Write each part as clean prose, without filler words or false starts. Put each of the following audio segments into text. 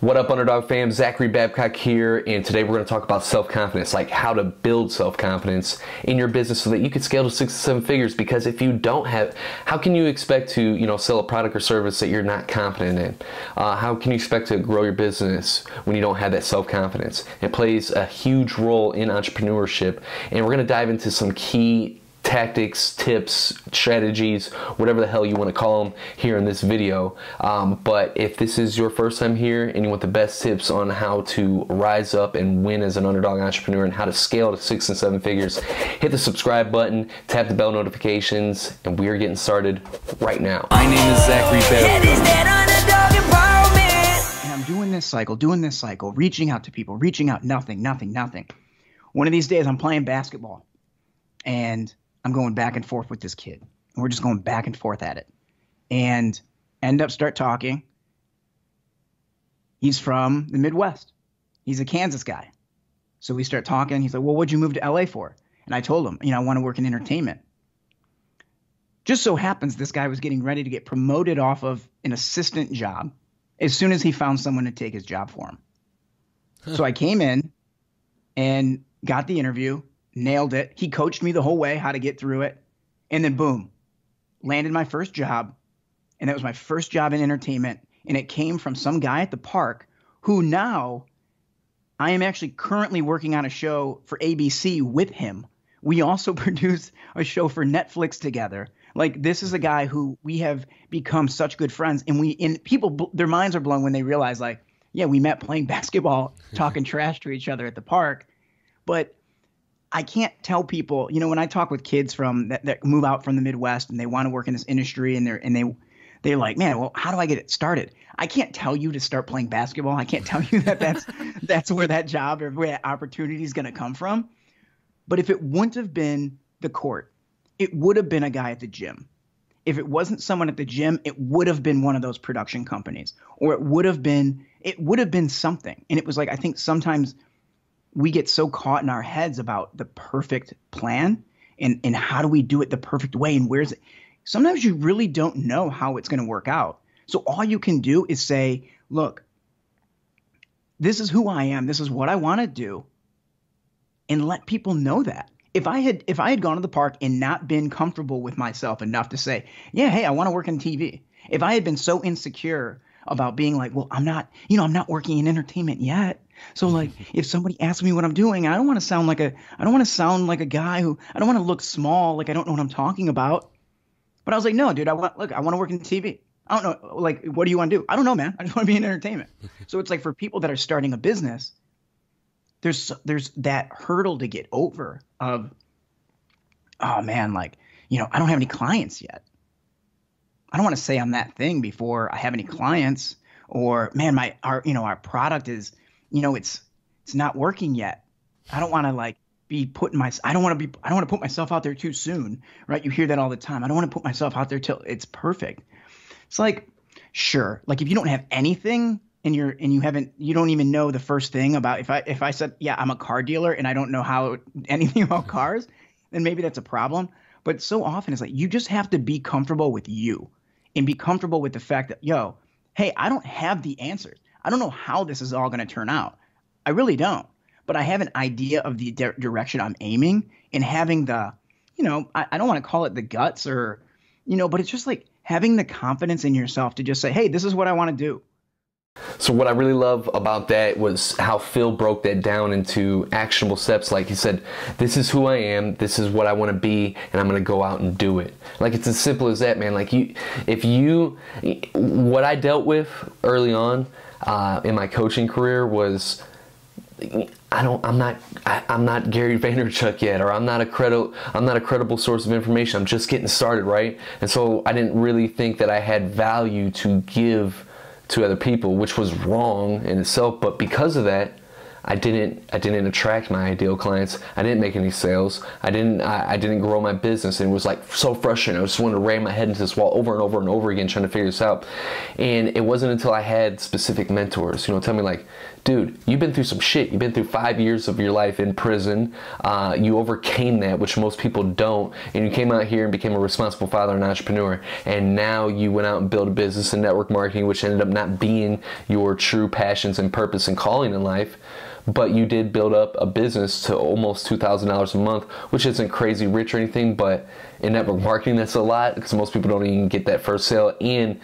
What up, Underdog fam? Zachary Babcock here, and today we're going to talk about self-confidence, like how to build self-confidence in your business so that you can scale to 6 to 7 figures. Because if you don't have, how can you expect to, sell a product or service that you're not confident in? How can you expect to grow your business when you don't have that self-confidence? It plays a huge role in entrepreneurship, and we're going to dive into some key tactics, tips, strategies, whatever the hell you want to call them here in this video. But if this is your first time here and you want the best tips on how to rise up and win as an underdog entrepreneur and how to scale to 6 and 7 figures, hit the subscribe button, tap the bell notifications, and we are getting started right now. My name is Zachary Babcock. And I'm doing this cycle, reaching out to people, nothing. One of these days I'm playing basketball and I'm going back and forth with this kid, and we're just going back and forth at it, and start talking. He's from the Midwest. He's a Kansas guy. So we start talking. He's like, well, what'd you move to LA for? And I told him, I want to work in entertainment. Just so happens this guy was getting ready to get promoted off of an assistant job as soon as he found someone to take his job for him. Huh. So I came in and got the interview. Nailed it. He coached me the whole way how to get through it. And then boom, landed my first job. And that was my first job in entertainment. And it came from some guy at the park who now I am actually currently working on a show for ABC with him. We also produce a show for Netflix together. Like, this is a guy who we have become such good friends. And people, their minds are blown when they realize, like, yeah, we met playing basketball, talking trash to each other at the park. But I can't tell people, when I talk with kids from that move out from the Midwest and they want to work in this industry, and they're like, man, well, how do I get it started? I can't tell you to start playing basketball. I can't tell you that that's where that job or where that opportunity is going to come from. But if it wouldn't have been the court, it would have been a guy at the gym. If it wasn't someone at the gym, it would have been one of those production companies, or it would have been something. And it was like, I think sometimes we get so caught in our heads about the perfect plan and how do we do it the perfect way and where's it. Sometimes you really don't know how it's going to work out. So all you can do is say, look, this is who I am. This is what I want to do. And let people know that. If I had gone to the park and not been comfortable with myself enough to say, yeah, hey, I want to work in TV. If I had been so insecure about being like, well, I'm not working in entertainment yet. So like, if somebody asks me what I'm doing, I don't want to sound like a guy who, I don't want to look small, like I don't know what I'm talking about. But I was like, no, dude, I want to work in TV. I don't know, like, what do you want to do? I don't know, man. I just want to be in entertainment. So it's like, for people that are starting a business, there's that hurdle to get over of, oh man, like, I don't have any clients yet. I don't want to say I'm that thing before I have any clients, or man, our product is, it's not working yet. I don't want to like be putting my, I don't want to put myself out there too soon, right? You hear that all the time. I don't want to put myself out there till it's perfect. It's like, sure. Like, if you don't have anything you don't even know the first thing about, if I said, yeah, I'm a car dealer and I don't know anything about cars, then maybe that's a problem. But so often it's like, you just have to be comfortable with you and be comfortable with the fact that, yo, hey, I don't have the answers. I don't know how this is all going to turn out. I really don't. But I have an idea of the direction I'm aiming, and having the, I don't want to call it the guts or, but it's just like having the confidence in yourself to just say, hey, this is what I want to do. So what I really love about that was how Phil broke that down into actionable steps. Like he said, this is who I am, this is what I want to be, and I'm going to go out and do it. Like, it's as simple as that, man. Like, what I dealt with early on in my coaching career was, I'm not Gary Vaynerchuk yet, or I'm not a credible source of information. I'm just getting started, right? And so I didn't really think that I had value to give to other people, which was wrong in itself. But because of that, I didn't attract my ideal clients. I didn't make any sales. I didn't grow my business, and it was like so frustrating. I just wanted to ram my head into this wall over and over and over again trying to figure this out. And it wasn't until I had specific mentors, you know, tell me like, dude, you've been through some shit. You've been through 5 years of your life in prison. You overcame that, which most people don't. And you came out here and became a responsible father and entrepreneur. And now you went out and built a business in network marketing, which ended up not being your true passions and purpose and calling in life. But you did build up a business to almost $2,000 a month, which isn't crazy rich or anything, but in network marketing, that's a lot, because most people don't even get that first sale. And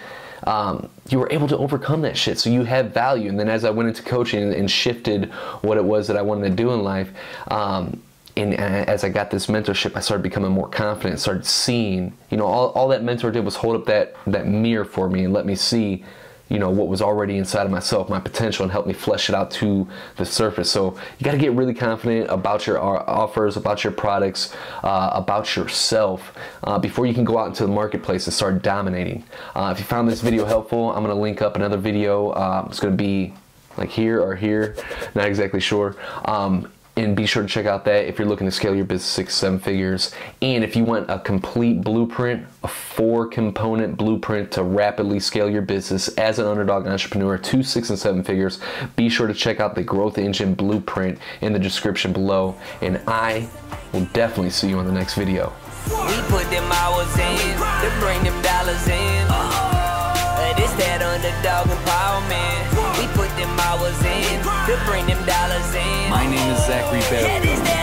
you were able to overcome that shit, so you had value. And then as I went into coaching and shifted what it was that I wanted to do in life, and as I got this mentorship, I started becoming more confident, started seeing, you know, all that mentor did was hold up that mirror for me and let me see, you know, what was already inside of myself, my potential, and help me flesh it out to the surface. So you got to get really confident about your offers, about your products, about yourself before you can go out into the marketplace and start dominating. If you found this video helpful, I'm going to link up another video. It's going to be like here or here, not exactly sure. And be sure to check out that if you're looking to scale your business 6-7 figures. And if you want a complete blueprint, a 4-component blueprint to rapidly scale your business as an underdog entrepreneur to 6- and 7 figures, be sure to check out the Growth Engine Blueprint in the description below. And I will definitely see you on the next video. We put them hours in to bring them dollars in. It's that underdog empowerment. We put them hours in to bring them dollars in. My name is Zachary Babcock.